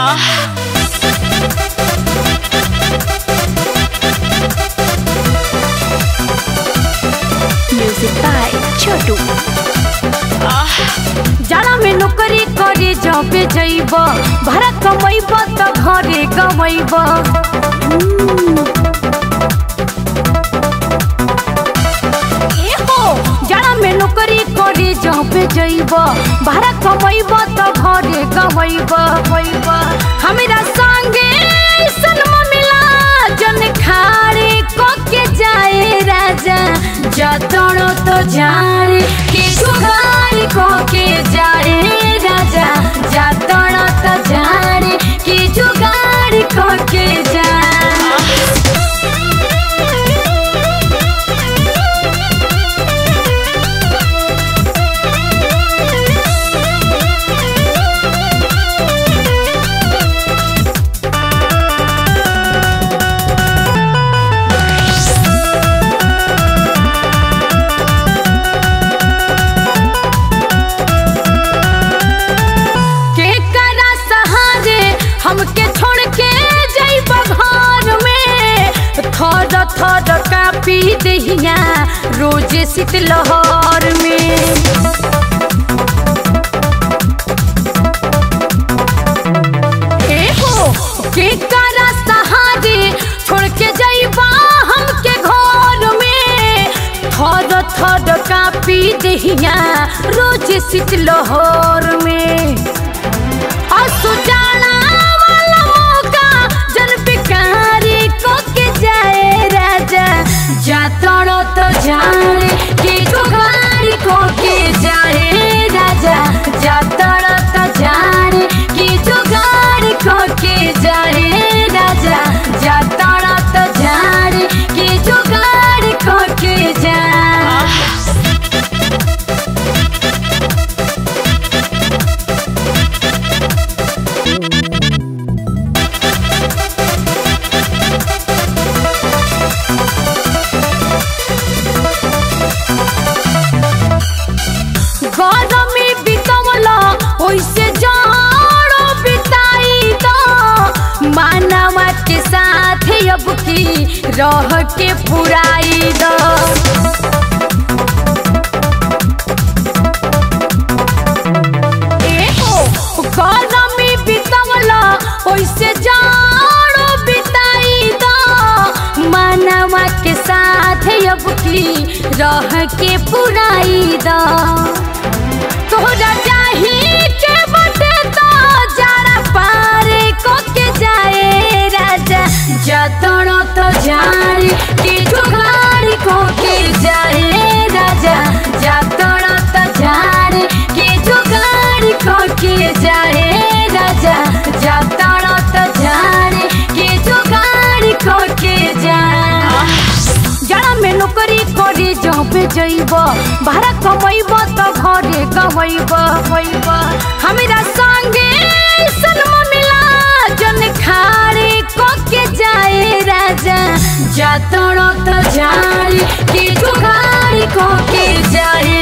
Music by छोटू। जाड़ा में नौकरी करे जाबे जइब, भाड़ा कमैब त घरे गमैब। भाड़ा कमैब त घरे गमैब। हमरा संगे सनमा मिला जन खारे कोके जाए राजा, जतनो तो झारे के सुगार कोके जाए राजा, जतनो तो झारे के जुगाड़ कोके जाए। रोजे शीत लहर में ए हो के करा सहारे छोड़ के जाइबा हमके घर में, थर थर कापी दहिया रोजे शीत लहर में। असो जाना वाला मौका जन बेकारी कोके जाए राजा, जातनो तो जाने के जुगारी को के जाए राजा, जातनो तो जाने के जुगारी को के जाए राजा, जातनो तो जाने के जुगारी को के जाए। रह के पुराई द ए हो गरमी बितवला ओइसे जाड़ो बिताई द, मानवा के साथ अब की रह के पुराई द। तोहरा जाही के बटे तो जाड़ा पारे को के जाए राजा, जतनो तो जाने के जुगारी को के जाए राजा, जतनो तो जाने के जुगारी को के जाए राजा, जतनो तो जाने के जुगारी को के जाए। जाड़ा में नौकरी करे जाबे जइब, भाड़ा कमैब त घरे गमैब। हमरा संगे सनमा मिला जन खारे कोके जाए राजा, जतनो तो जाने के जुगारी कोके जाए